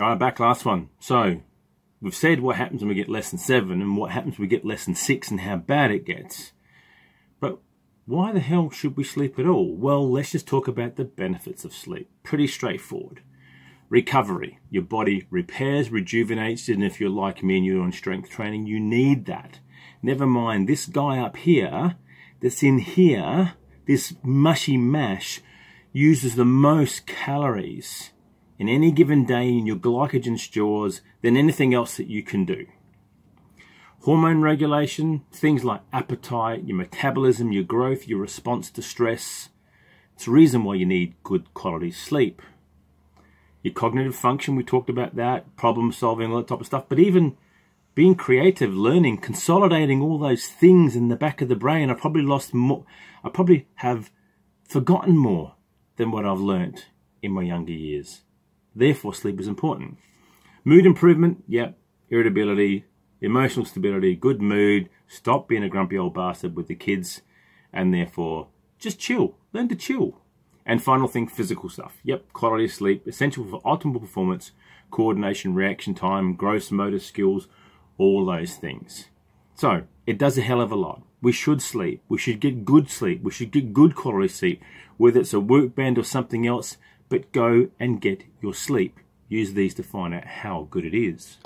Alright, back last one. So, we've said what happens when we get less than 7 and what happens when we get less than 6 and how bad it gets. But why the hell should we sleep at all? Well, let's just talk about the benefits of sleep. Pretty straightforward. Recovery. Your body repairs, rejuvenates, and if you're like me and you're on strength training, you need that. Never mind this guy up here that's in here, this mushy mash, uses the most calories in any given day in your glycogen stores than anything else that you can do. Hormone regulation, things like appetite, your metabolism, your growth, your response to stress. It's the reason why you need good quality sleep. Your cognitive function, we talked about that, problem solving, all that type of stuff, but even being creative, learning, consolidating all those things in the back of the brain. I probably have forgotten more than what I've learnt in my younger years. Therefore, sleep is important. Mood improvement, yep, irritability, emotional stability, good mood, stop being a grumpy old bastard with the kids, and therefore, just chill, learn to chill. And final thing, physical stuff. Yep, quality of sleep, essential for optimal performance, coordination, reaction time, gross motor skills, all those things. So, it does a hell of a lot. We should sleep. We should get good sleep. We should get good quality sleep, whether it's a work band or something else, but go and get your sleep. Use these to find out how good it is.